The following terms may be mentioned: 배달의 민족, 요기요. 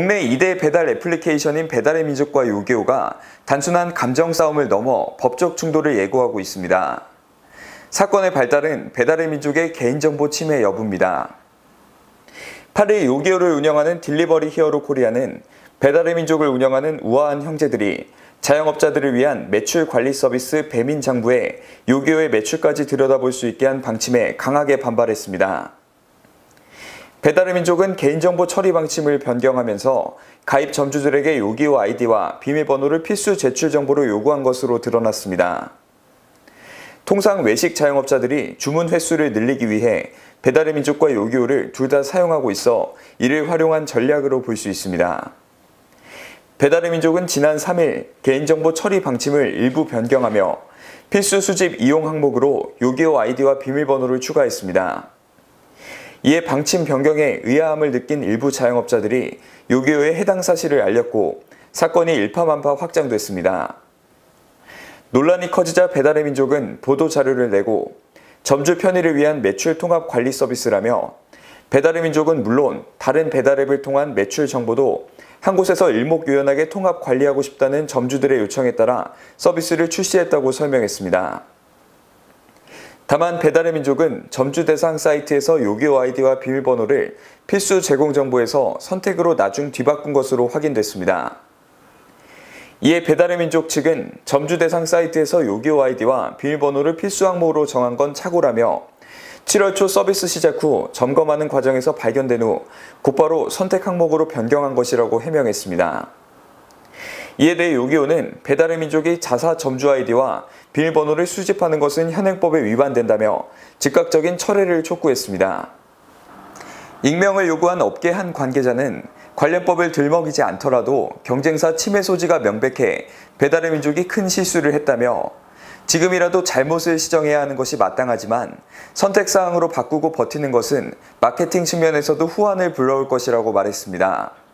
국내 2대 배달 애플리케이션인 배달의 민족과 요기요가 단순한 감정 싸움을 넘어 법적 충돌을 예고하고 있습니다. 사건의 발달은 배달의 민족의 개인정보 침해 여부입니다. 8일 요기요를 운영하는 딜리버리 히어로 코리아는 배달의 민족을 운영하는 우아한 형제들이 자영업자들을 위한 매출 관리 서비스 배민 장부에 요기요의 매출까지 들여다볼 수 있게 한 방침에 강하게 반발했습니다. 배달의 민족은 개인정보 처리 방침을 변경하면서 가입 점주들에게 요기요 아이디와 비밀번호를 필수 제출 정보로 요구한 것으로 드러났습니다. 통상 외식 자영업자들이 주문 횟수를 늘리기 위해 배달의 민족과 요기요를 둘 다 사용하고 있어 이를 활용한 전략으로 볼 수 있습니다. 배달의 민족은 지난 3일 개인정보 처리 방침을 일부 변경하며 필수 수집 이용 항목으로 요기요 아이디와 비밀번호를 추가했습니다. 이에 방침 변경에 의아함을 느낀 일부 자영업자들이 요기요에 해당 사실을 알렸고 사건이 일파만파 확장됐습니다. 논란이 커지자 배달의 민족은 보도자료를 내고 점주 편의를 위한 매출 통합 관리 서비스라며 배달의 민족은 물론 다른 배달앱을 통한 매출 정보도 한 곳에서 일목요연하게 통합 관리하고 싶다는 점주들의 요청에 따라 서비스를 출시했다고 설명했습니다. 다만 배달의 민족은 점주 대상 사이트에서 요기요 아이디와 비밀번호를 필수 제공 정보에서 선택으로 나중 뒤바꾼 것으로 확인됐습니다. 이에 배달의 민족 측은 점주 대상 사이트에서 요기요 아이디와 비밀번호를 필수 항목으로 정한 건 착오라며 7월 초 서비스 시작 후 점검하는 과정에서 발견된 후 곧바로 선택 항목으로 변경한 것이라고 해명했습니다. 이에 대해 요기요는 배달의 민족이 자사 점주 아이디와 비밀번호를 수집하는 것은 현행법에 위반된다며 즉각적인 철회를 촉구했습니다. 익명을 요구한 업계 한 관계자는 관련법을 들먹이지 않더라도 경쟁사 침해 소지가 명백해 배달의 민족이 큰 실수를 했다며 지금이라도 잘못을 시정해야 하는 것이 마땅하지만 선택사항으로 바꾸고 버티는 것은 마케팅 측면에서도 후환을 불러올 것이라고 말했습니다.